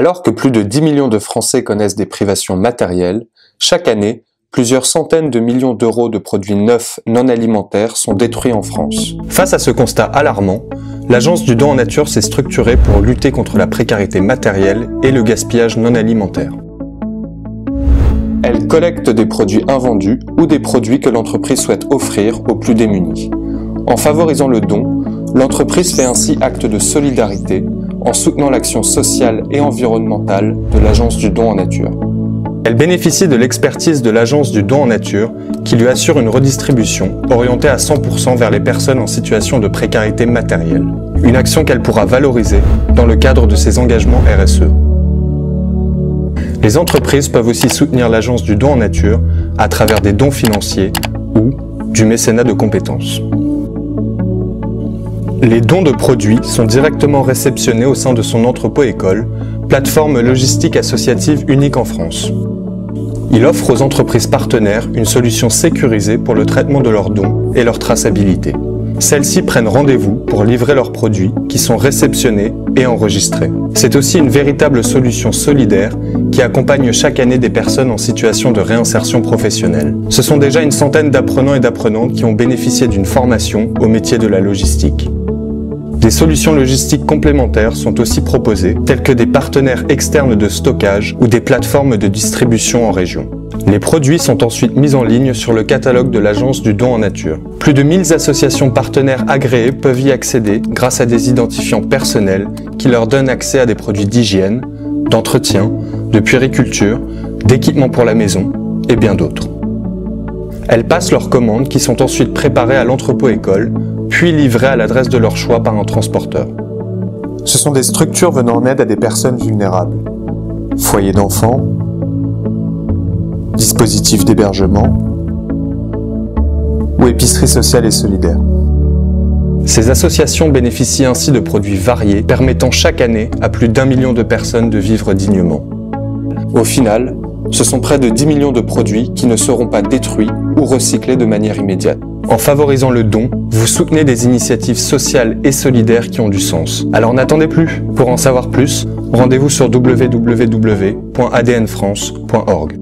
Alors que plus de 10 millions de Français connaissent des privations matérielles, chaque année, plusieurs centaines de millions d'euros de produits neufs non alimentaires sont détruits en France. Face à ce constat alarmant, l'Agence du Don en Nature s'est structurée pour lutter contre la précarité matérielle et le gaspillage non alimentaire. Elle collecte des produits invendus ou des produits que l'entreprise souhaite offrir aux plus démunis. En favorisant le don, l'entreprise fait ainsi acte de solidarité en soutenant l'action sociale et environnementale de l'Agence du Don en Nature. Elle bénéficie de l'expertise de l'Agence du Don en Nature qui lui assure une redistribution orientée à 100% vers les personnes en situation de précarité matérielle. Une action qu'elle pourra valoriser dans le cadre de ses engagements RSE. Les entreprises peuvent aussi soutenir l'Agence du Don en Nature à travers des dons financiers ou du mécénat de compétences. Les dons de produits sont directement réceptionnés au sein de son Entrepôt-École, plateforme logistique associative unique en France. Il offre aux entreprises partenaires une solution sécurisée pour le traitement de leurs dons et leur traçabilité. Celles-ci prennent rendez-vous pour livrer leurs produits qui sont réceptionnés et enregistrés. C'est aussi une véritable solution solidaire qui accompagne chaque année des personnes en situation de réinsertion professionnelle. Ce sont déjà une centaine d'apprenants et d'apprenantes qui ont bénéficié d'une formation au métier de la logistique. Des solutions logistiques complémentaires sont aussi proposées, telles que des partenaires externes de stockage ou des plateformes de distribution en région. Les produits sont ensuite mis en ligne sur le catalogue de l'Agence du Don en Nature. Plus de 1000 associations partenaires agréées peuvent y accéder grâce à des identifiants personnels qui leur donnent accès à des produits d'hygiène, d'entretien, de puériculture, d'équipements pour la maison et bien d'autres. Elles passent leurs commandes qui sont ensuite préparées à l'entrepôt-école, puis livrées à l'adresse de leur choix par un transporteur. Ce sont des structures venant en aide à des personnes vulnérables. Foyers d'enfants, dispositifs d'hébergement ou épiceries sociales et solidaires. Ces associations bénéficient ainsi de produits variés permettant chaque année à plus d'1 million de personnes de vivre dignement. Au final, ce sont près de 10 millions de produits qui ne seront pas détruits ou recyclés de manière immédiate. En favorisant le don, vous soutenez des initiatives sociales et solidaires qui ont du sens. Alors n'attendez plus. Pour en savoir plus, rendez-vous sur www.adnfrance.org.